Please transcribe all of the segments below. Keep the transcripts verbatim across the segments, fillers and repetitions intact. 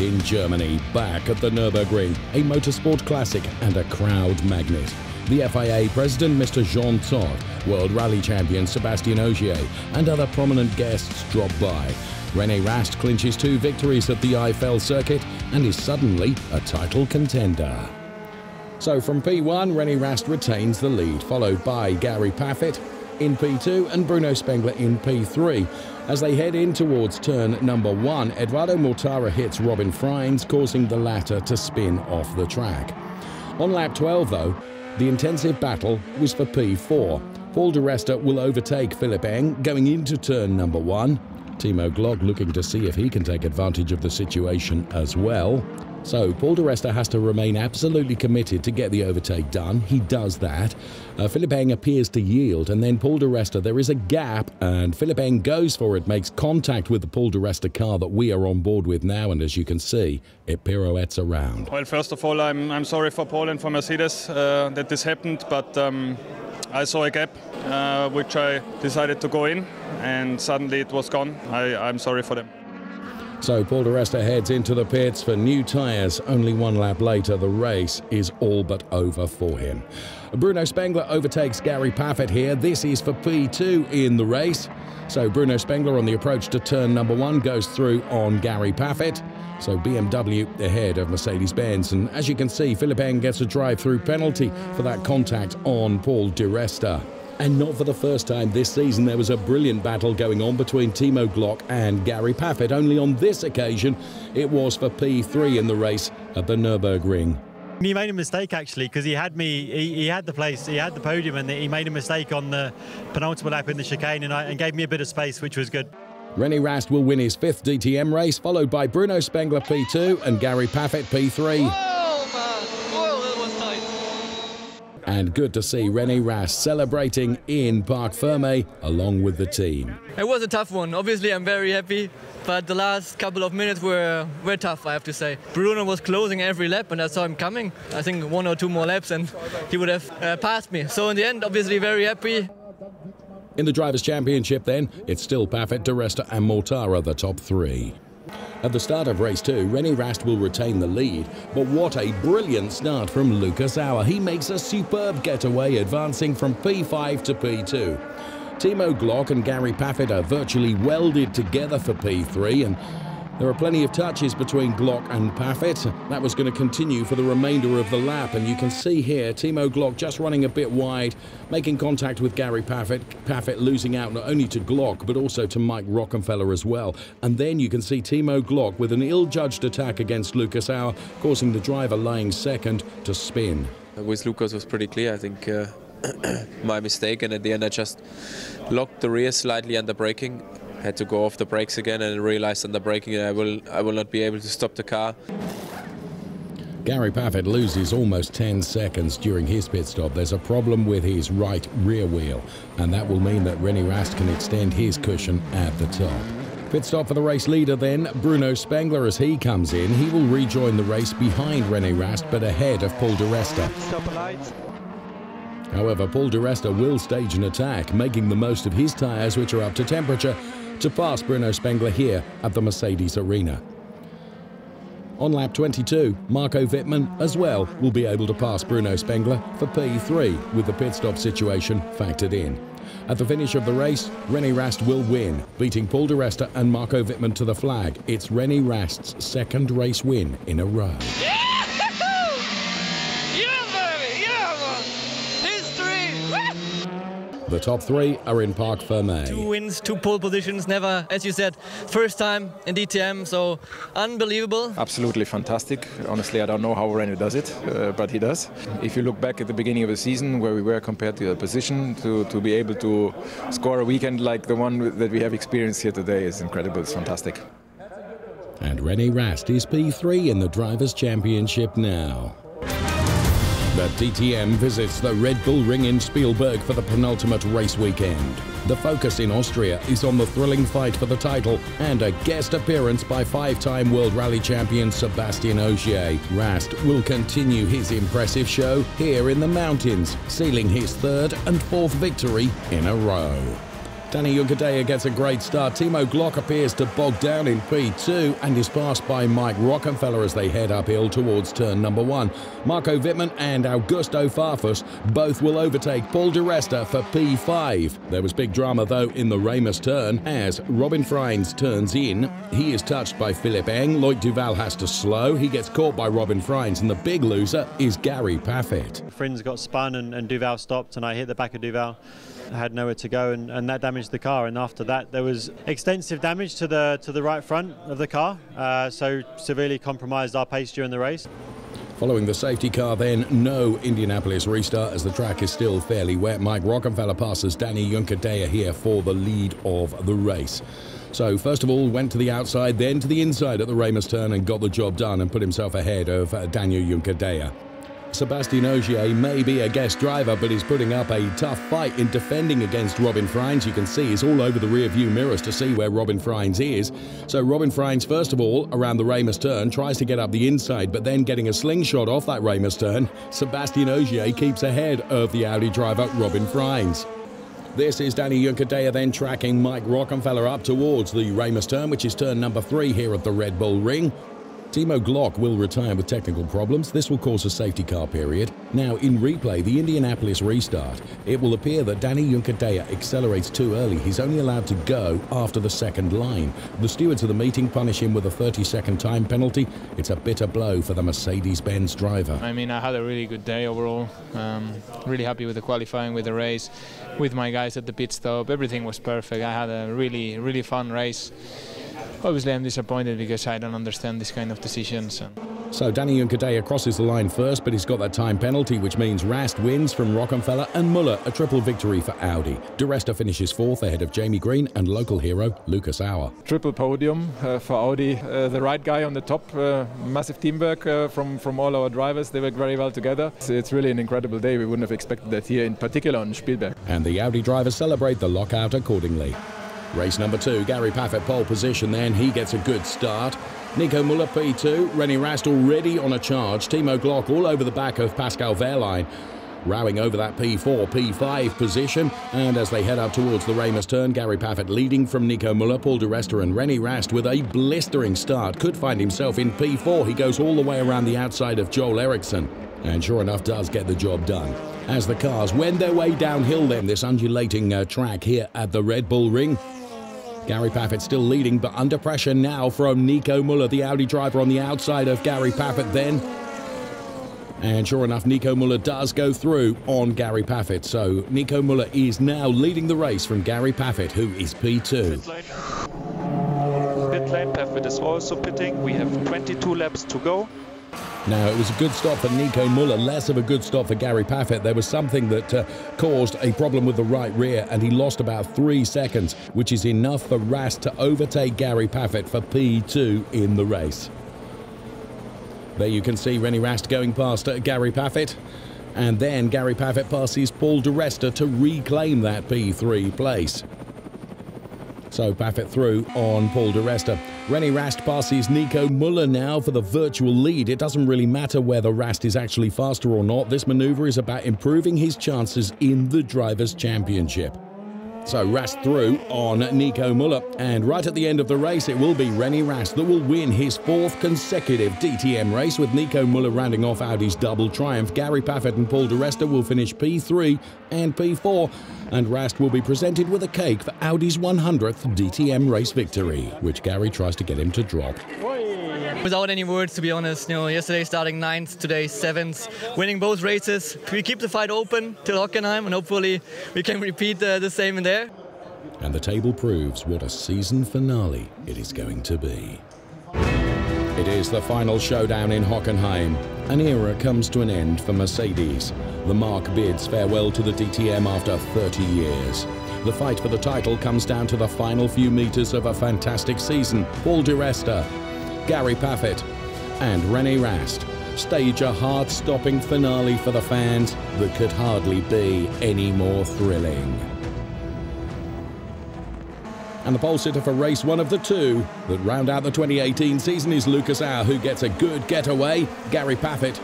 in Germany, back at the Nürburgring, a motorsport classic and a crowd magnet. The F I A president, Mister Jean Todt, World Rally champion Sebastian Ogier, and other prominent guests drop by. René Rast clinches two victories at the Eiffel circuit and is suddenly a title contender. So from P one, René Rast retains the lead, followed by Gary Paffett in P two and Bruno Spengler in P three. As they head in towards turn number one, Edoardo Mortara hits Robin Frijns, causing the latter to spin off the track. On lap twelve, though, the intensive battle was for P four. Paul Di Resta will overtake Philipp Eng going into turn number one. Timo Glock looking to see if he can take advantage of the situation as well. So Paul Di Resta has to remain absolutely committed to get the overtake done. He does that. Uh, Philipp Eng appears to yield, and then Paul Di Resta, there is a gap, and Philipp Eng goes for it, makes contact with the Paul Di Resta car that we are on board with now, and as you can see, it pirouettes around. Well, first of all, I'm, I'm sorry for Paul and for Mercedes uh, that this happened, but um, I saw a gap, uh, which I decided to go in, and suddenly it was gone. I, I'm sorry for them. So Paul Di Resta heads into the pits for new tyres. Only one lap later, the race is all but over for him. Bruno Spengler overtakes Gary Paffett here. This is for P two in the race. So Bruno Spengler on the approach to turn number one goes through on Gary Paffett. So B M W ahead of Mercedes-Benz. And as you can see, Philipp Eng gets a drive-through penalty for that contact on Paul Di Resta. And not for the first time this season, there was a brilliant battle going on between Timo Glock and Gary Paffett. Only on this occasion, it was for P three in the race at the Nürburgring. He made a mistake, actually, because he had me, he, he had the place, he had the podium, and he made a mistake on the penultimate lap in the chicane and, I, and gave me a bit of space, which was good. René Rast will win his fifth D T M race, followed by Bruno Spengler P two and Gary Paffett P three. Whoa! And good to see René Rast celebrating in Parc Fermé along with the team. It was a tough one. Obviously, I'm very happy, but the last couple of minutes were, were tough, I have to say. Bruno was closing every lap, and I saw him coming. I think one or two more laps, and he would have uh, passed me. So in the end, obviously, very happy. In the Drivers' Championship, then, it's still Paffett, Di Resta and Mortara, the top three. At the start of race two, René Rast will retain the lead, but what a brilliant start from Lucas Auer. He makes a superb getaway, advancing from P five to P two. Timo Glock and Gary Paffett are virtually welded together for P three, and there are plenty of touches between Glock and Paffett. That was going to continue for the remainder of the lap, and you can see here Timo Glock just running a bit wide, making contact with Gary Paffett, Paffett losing out not only to Glock but also to Mike Rockenfeller as well. And then you can see Timo Glock with an ill-judged attack against Lucas Auer, causing the driver lying second to spin. With Lucas, it was pretty clear, I think. Uh... My mistake, and at the end I just locked the rear slightly under braking, had to go off the brakes again, and realized under braking I will I will not be able to stop the car. Gary Paffett loses almost ten seconds during his pit stop. There's a problem with his right rear wheel, and that will mean that René Rast can extend his cushion at the top. Pit stop for the race leader then, Bruno Spengler, as he comes in. He will rejoin the race behind René Rast, but ahead of Paul Di Resta. However, Paul Di Resta will stage an attack, making the most of his tyres, which are up to temperature, to pass Bruno Spengler here at the Mercedes Arena. On lap twenty-two, Marco Wittmann as well will be able to pass Bruno Spengler for P three, with the pit stop situation factored in. At the finish of the race, René Rast will win, beating Paul Di Resta and Marco Wittmann to the flag. It's René Rast's second race win in a row. Yeah! The top three are in Parc Fermé. Two wins, two pole positions, never, as you said, first time in D T M, so unbelievable. Absolutely fantastic. Honestly, I don't know how René does it, uh, but he does. If you look back at the beginning of the season, where we were compared to the position, to, to be able to score a weekend like the one that we have experienced here today is incredible, it's fantastic. And René Rast is P three in the Drivers' Championship now. The D T M visits the Red Bull Ring in Spielberg for the penultimate race weekend. The focus in Austria is on the thrilling fight for the title and a guest appearance by five-time World Rally champion Sebastian Ogier. Rast will continue his impressive show here in the mountains, sealing his third and fourth victory in a row. Danny Juncadella gets a great start. Timo Glock appears to bog down in P two and is passed by Mike Rockenfeller as they head uphill towards turn number one. Marco Wittmann and Augusto Farfus both will overtake Paul Di Resta for P five. There was big drama, though, in the Remus turn as Robin Frijns turns in. He is touched by Philipp Eng. Lloyd Duval has to slow. He gets caught by Robin Frijns, and the big loser is Gary Paffett. Frijns got spun and, and Duval stopped, and I hit the back of Duval. I had nowhere to go, and, and that damaged the car, and after that there was extensive damage to the to the right front of the car, uh, so severely compromised our pace during the race. Following the safety car then, no Indianapolis restart as the track is still fairly wet. Mike Rockenfeller passes Danny Juncadella here for the lead of the race. So first of all went to the outside, then to the inside at the Remus turn and got the job done and put himself ahead of uh, Daniel Juncadella. Sebastian Ogier may be a guest driver, but he's putting up a tough fight in defending against Robin Frijns. You can see he's all over the rear view mirrors to see where Robin Frijns is. So Robin Frijns, first of all, around the Remus turn, tries to get up the inside, but then getting a slingshot off that Remus turn, Sebastian Ogier keeps ahead of the Audi driver, Robin Frijns. This is Danny Juncadella then tracking Mike Rockenfeller up towards the Remus turn, which is turn number three here at the Red Bull Ring. Timo Glock will retire with technical problems. This will cause a safety car period. Now, in replay, the Indianapolis restart. It will appear that Danny Juncadella accelerates too early. He's only allowed to go after the second line. The stewards of the meeting punish him with a thirty second time penalty. It's a bitter blow for the Mercedes-Benz driver. I mean, I had a really good day overall. Um, really happy with the qualifying, with the race, with my guys at the pit stop. Everything was perfect. I had a really, really fun race. Obviously, I'm disappointed because I don't understand this kind of decisions. So Danny Juncadella crosses the line first, but he's got that time penalty, which means Rast wins from Rockenfeller and Müller, a triple victory for Audi. Di Resta finishes fourth ahead of Jamie Green and local hero Lucas Auer. Triple podium uh, for Audi. Uh, the right guy on the top, uh, massive teamwork uh, from, from all our drivers. They work very well together. So it's really an incredible day. We wouldn't have expected that here, in particular on Spielberg. And the Audi drivers celebrate the lockout accordingly. Race number two, Gary Paffett pole position then, he gets a good start. Nico Müller P two, René Rast already on a charge, Timo Glock all over the back of Pascal Wehrlein, rowing over that P four, P five position, and as they head up towards the Remus turn, Gary Paffett leading from Nico Müller, Paul Di Resta and René Rast with a blistering start, could find himself in P four, he goes all the way around the outside of Joel Eriksson, and sure enough does get the job done. As the cars wend their way downhill then, this undulating uh, track here at the Red Bull Ring. Gary Paffett still leading, but under pressure now from Nico Müller, the Audi driver on the outside of Gary Paffett then. And sure enough, Nico Müller does go through on Gary Paffett. So Nico Müller is now leading the race from Gary Paffett, who is P two. Pit lane, Paffett is also pitting. We have twenty-two laps to go. Now, it was a good stop for Nico Müller, less of a good stop for Gary Paffett. There was something that uh, caused a problem with the right rear, and he lost about three seconds, which is enough for Rast to overtake Gary Paffett for P two in the race. There you can see René Rast going past uh, Gary Paffett, and then Gary Paffett passes Paul Di Resta to reclaim that P three place. So Paffett through on Paul Di Resta. René Rast passes Nico Müller now for the virtual lead. It doesn't really matter whether Rast is actually faster or not. This manoeuvre is about improving his chances in the Drivers' Championship. So Rast through on Nico Müller. And right at the end of the race, it will be René Rast that will win his fourth consecutive D T M race, with Nico Müller rounding off Audi's double triumph. Gary Paffett and Paul Di Resta will finish P three and P four. And Rast will be presented with a cake for Audi's one hundredth D T M race victory, which Gary tries to get him to drop. Without any words, to be honest, you know, yesterday starting ninth, today seventh, winning both races. We keep the fight open till Hockenheim, and hopefully we can repeat uh, the same in there. And the table proves what a season finale it is going to be. It is the final showdown in Hockenheim. An era comes to an end for Mercedes. The marque bids farewell to the D T M after thirty years. The fight for the title comes down to the final few meters of a fantastic season. Paul Di Resta, Gary Paffett and René Rast stage a heart-stopping finale for the fans that could hardly be any more thrilling. And the pole sitter for race one of the two that round out the twenty eighteen season is Lucas Auer, who gets a good getaway. Gary Paffett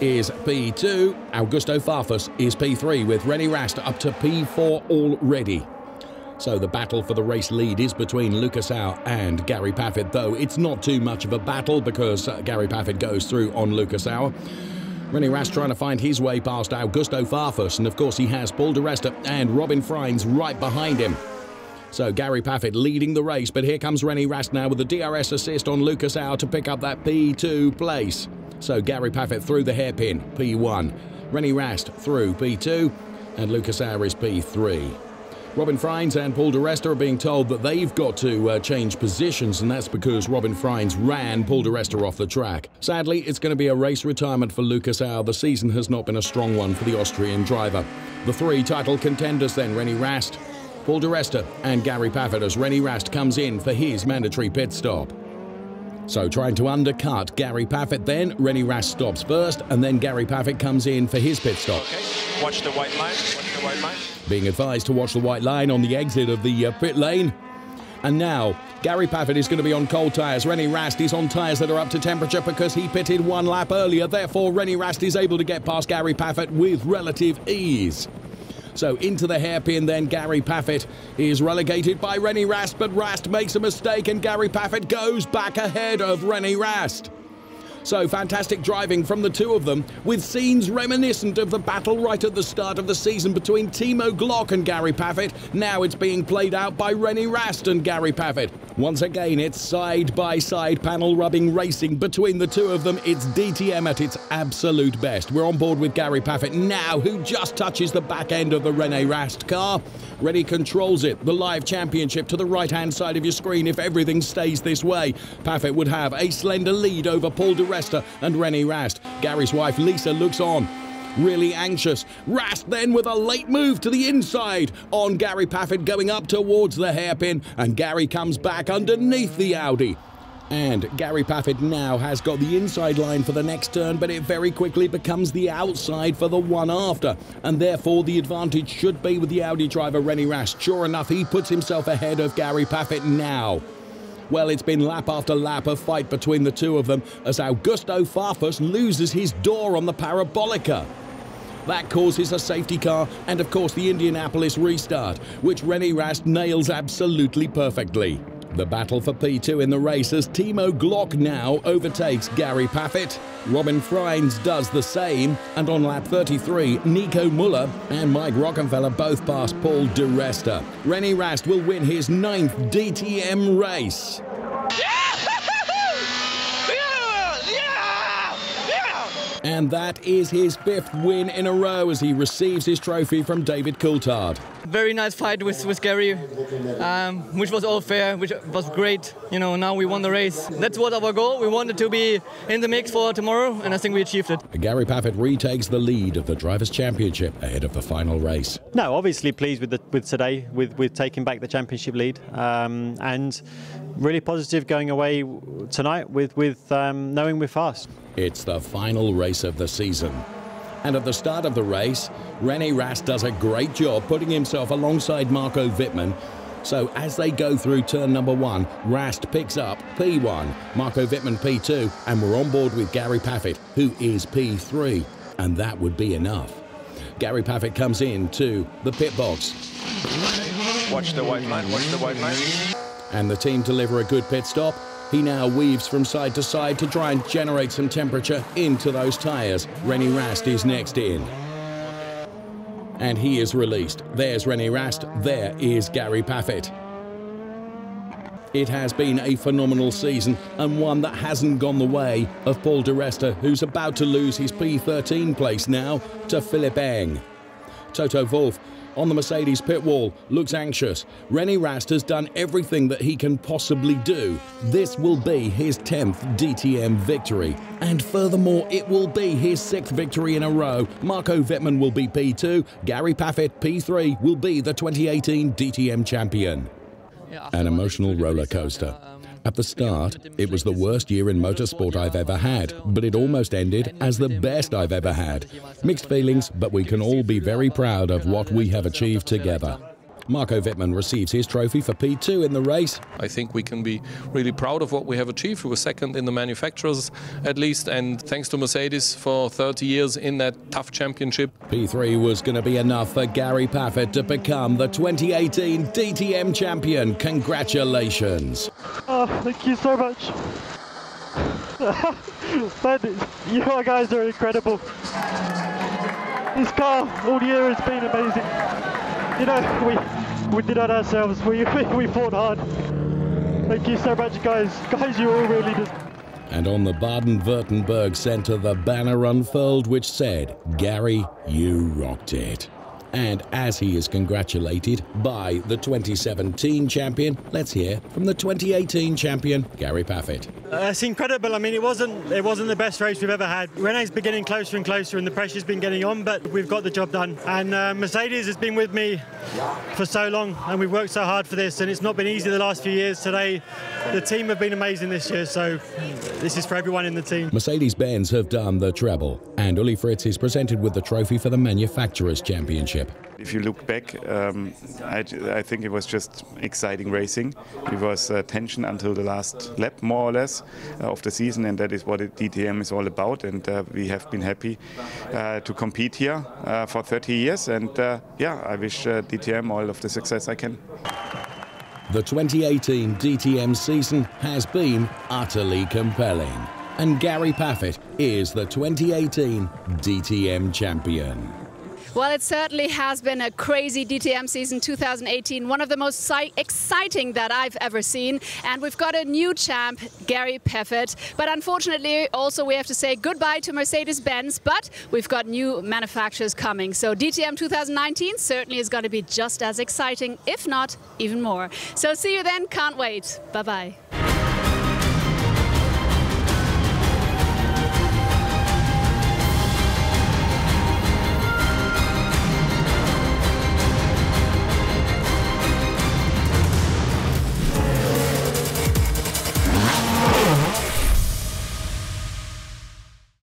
is P two, Augusto Farfus is P three, with René Rast up to P four already. So the battle for the race lead is between Lucas Auer and Gary Paffett, though it's not too much of a battle because uh, Gary Paffett goes through on Lucas Auer. René Rast trying to find his way past Augusto Farfus, and of course he has Paul Di Resta and Robin Frijns right behind him. So Gary Paffett leading the race, but here comes René Rast now with the D R S assist on Lucas Auer to pick up that P two place. So Gary Paffett through the hairpin, P one. René Rast through P two, and Lucas Auer is P three. Robin Frijns and Paul Di Resta are being told that they've got to uh, change positions, and that's because Robin Frijns ran Paul Di Resta off the track. Sadly, it's going to be a race retirement for Lucas Auer. The season has not been a strong one for the Austrian driver. The three title contenders then, René Rast, Paul Di Resta and Gary Paffett, as René Rast comes in for his mandatory pit stop. So trying to undercut Gary Paffett then, René Rast stops first, and then Gary Paffett comes in for his pit stop. Okay, watch the white line, watch the white line. Being advised to watch the white line on the exit of the uh, pit lane. And now, Gary Paffett is going to be on cold tyres. René Rast is on tyres that are up to temperature because he pitted one lap earlier. Therefore, René Rast is able to get past Gary Paffett with relative ease. So into the hairpin then, Gary Paffett is relegated by René Rast, but Rast makes a mistake and Gary Paffett goes back ahead of René Rast. So fantastic driving from the two of them, with scenes reminiscent of the battle right at the start of the season between Timo Glock and Gary Paffett. Now it's being played out by René Rast and Gary Paffett. Once again, it's side-by-side panel-rubbing racing between the two of them. It's D T M at its absolute best. We're on board with Gary Paffett now, who just touches the back end of the René Rast car. René controls it. The live championship to the right-hand side of your screen if everything stays this way. Paffett would have a slender lead over Paul Di Resta and René Rast. Gary's wife Lisa looks on, really anxious. Rast then with a late move to the inside on Gary Paffett, going up towards the hairpin, and Gary comes back underneath the Audi. And Gary Paffett now has got the inside line for the next turn, but it very quickly becomes the outside for the one after. And therefore, the advantage should be with the Audi driver, René Rast. Sure enough, he puts himself ahead of Gary Paffett now. Well, it's been lap after lap of fight between the two of them as Augusto Farfus loses his door on the Parabolica. That causes a safety car and, of course, the Indianapolis restart, which René Rast nails absolutely perfectly. The battle for P two in the race as Timo Glock now overtakes Gary Paffett. Robin Frijns does the same, and on lap thirty-three, Nico Müller and Mike Rockenfeller both pass Paul Di Resta. René Rast will win his ninth D T M race. And that is his fifth win in a row as he receives his trophy from David Coulthard. Very nice fight with, with Gary, um, which was all fair, which was great. You know, now we won the race. That was our goal. We wanted to be in the mix for tomorrow, and I think we achieved it. Gary Paffett retakes the lead of the Drivers' Championship ahead of the final race. No, obviously pleased with, the, with today, with, with taking back the championship lead. Um, and really positive going away tonight with, with um, knowing we're fast. It's the final race of the season. And at the start of the race, René Rast does a great job putting himself alongside Marco Wittmann. So as they go through turn number one, Rast picks up P one, Marco Wittmann P two, and we're on board with Gary Paffett, who is P three, and that would be enough. Gary Paffett comes in to the pit box. Watch the white line, watch the white line. And the team deliver a good pit stop. He now weaves from side to side to try and generate some temperature into those tyres. René Rast is next in. And he is released. There's René Rast. There is Gary Paffett. It has been a phenomenal season, and one that hasn't gone the way of Paul Di Resta, who's about to lose his P thirteen place now to Philipp Eng. Toto Wolff on the Mercedes pit wall looks anxious. René Rast has done everything that he can possibly do. This will be his tenth D T M victory. And furthermore, it will be his sixth victory in a row. Marco Wittmann will be P two. Gary Paffett, P three, will be the twenty eighteen D T M champion. An emotional roller coaster. At the start, it was the worst year in motorsport I've ever had, but it almost ended as the best I've ever had. Mixed feelings, but we can all be very proud of what we have achieved together. Marco Wittmann receives his trophy for P two in the race. I think we can be really proud of what we have achieved. We were second in the manufacturers at least, and thanks to Mercedes for thirty years in that tough championship. P three was going to be enough for Gary Paffett to become the twenty eighteen D T M champion. Congratulations. Oh, thank you so much. You guys are incredible. This car all year has been amazing. You know, we, we did it ourselves. We, we fought hard. Thank you so much, guys. Guys, you all really did. And on the Baden-Württemberg Centre, the banner unfurled which said, "Gary, you rocked it." And as he is congratulated by the twenty seventeen champion, let's hear from the twenty eighteen champion, Gary Paffett. Uh, it's incredible. I mean, it wasn't it wasn't the best race we've ever had. René's been getting closer and closer, and the pressure's been getting on, but we've got the job done. And uh, Mercedes has been with me for so long, and we've worked so hard for this, and it's not been easy the last few years. Today, the team have been amazing this year, so this is for everyone in the team. Mercedes-Benz have done the treble, and Uli Fritz is presented with the trophy for the Manufacturers' Championship. If you look back, um, I, I think it was just exciting racing. It was uh, tension until the last lap, more or less, uh, of the season, and that is what D T M is all about. And uh, we have been happy uh, to compete here uh, for thirty years. And uh, yeah, I wish uh, D T M all of the success I can. The twenty eighteen D T M season has been utterly compelling, and Gary Paffett is the twenty eighteen D T M champion. Well, it certainly has been a crazy D T M season two thousand eighteen, one of the most exciting that I've ever seen. And we've got a new champ, Gary Paffett. But unfortunately, also, we have to say goodbye to Mercedes-Benz, but we've got new manufacturers coming. So D T M two thousand nineteen certainly is going to be just as exciting, if not even more. So see you then. Can't wait. Bye-bye.